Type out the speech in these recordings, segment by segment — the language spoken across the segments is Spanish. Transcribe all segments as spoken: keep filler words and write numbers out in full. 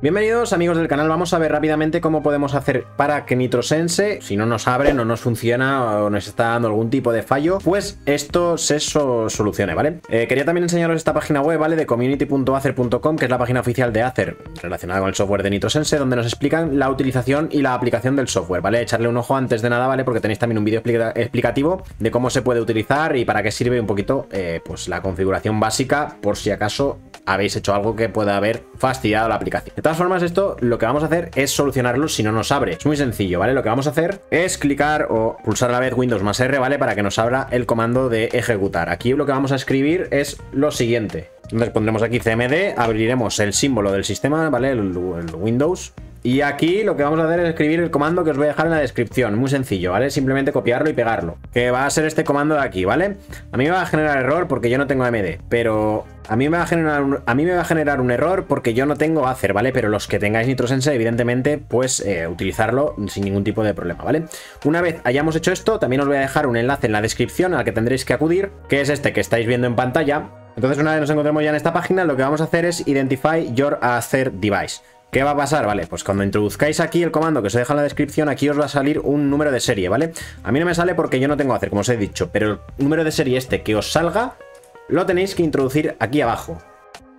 Bienvenidos amigos del canal, vamos a ver rápidamente cómo podemos hacer para que NitroSense, si no nos abre, no nos funciona o nos está dando algún tipo de fallo, pues esto se so solucione, ¿vale? Eh, quería también enseñaros esta página web, ¿vale? De community punto acer punto com, que es la página oficial de Acer, relacionada con el software de NitroSense, donde nos explican la utilización y la aplicación del software, ¿vale? Echarle un ojo antes de nada, ¿vale? Porque tenéis también un vídeo explica explicativo de cómo se puede utilizar y para qué sirve un poquito, eh, pues la configuración básica, por si acaso habéis hecho algo que pueda haber fastidiado la aplicación. De todas formas, esto lo que vamos a hacer es solucionarlo si no nos abre. Es muy sencillo, ¿vale? Lo que vamos a hacer es clicar o pulsar a la vez Windows más R, ¿vale? Para que nos abra el comando de ejecutar. Aquí lo que vamos a escribir es lo siguiente. Entonces pondremos aquí C M D, abriremos el símbolo del sistema, ¿vale? El, el Windows. Y aquí lo que vamos a hacer es escribir el comando que os voy a dejar en la descripción. Muy sencillo, ¿vale? Simplemente copiarlo y pegarlo. Que va a ser este comando de aquí, ¿vale? A mí me va a generar error porque yo no tengo A M D, pero a mí me va a generar un, a mí me va a generar un error porque yo no tengo Acer, ¿vale? Pero los que tengáis NitroSense, evidentemente, pues eh, utilizarlo sin ningún tipo de problema, ¿vale? Una vez hayamos hecho esto, también os voy a dejar un enlace en la descripción al que tendréis que acudir, que es este que estáis viendo en pantalla. Entonces, una vez nos encontremos ya en esta página, lo que vamos a hacer es Identify Your Acer Device. ¿Qué va a pasar? Vale, pues cuando introduzcáis aquí el comando que os deja en la descripción, aquí os va a salir un número de serie, ¿vale? A mí no me sale porque yo no tengo Acer, como os he dicho, pero el número de serie este que os salga lo tenéis que introducir aquí abajo.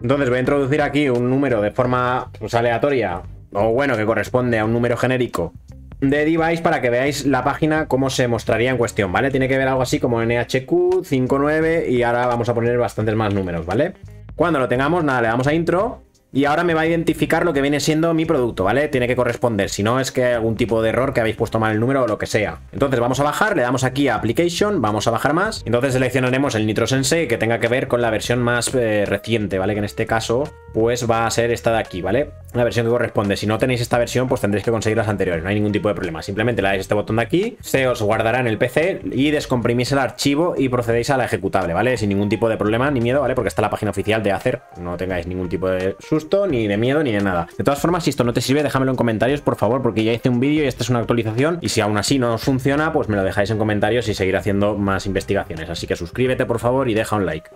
Entonces voy a introducir aquí un número de forma pues, aleatoria, o bueno, que corresponde a un número genérico de device para que veáis la página cómo se mostraría en cuestión, ¿vale? Tiene que ver algo así como N H Q cincuenta y nueve y ahora vamos a poner bastantes más números, ¿vale? Cuando lo tengamos, nada, le damos a intro. Y ahora me va a identificar lo que viene siendo mi producto, ¿vale? Tiene que corresponder, si no es que hay algún tipo de error que habéis puesto mal el número o lo que sea. Entonces vamos a bajar, le damos aquí a Application, vamos a bajar más. Entonces seleccionaremos el NitroSense que tenga que ver con la versión más eh, reciente, ¿vale? Que en este caso pues va a ser esta de aquí, ¿vale? La versión que corresponde. Si no tenéis esta versión pues tendréis que conseguir las anteriores, no hay ningún tipo de problema. Simplemente le dais este botón de aquí, se os guardará en el P C y descomprimís el archivo y procedéis a la ejecutable, ¿vale? Sin ningún tipo de problema ni miedo, ¿vale? Porque está la página oficial de Acer, no tengáis ningún tipo de ni de miedo ni de nada. De todas formas, si esto no te sirve, déjamelo en comentarios, por favor, porque ya hice un vídeo y esta es una actualización y si aún así no os funciona, pues me lo dejáis en comentarios y seguiré haciendo más investigaciones. Así que suscríbete, por favor, y deja un like.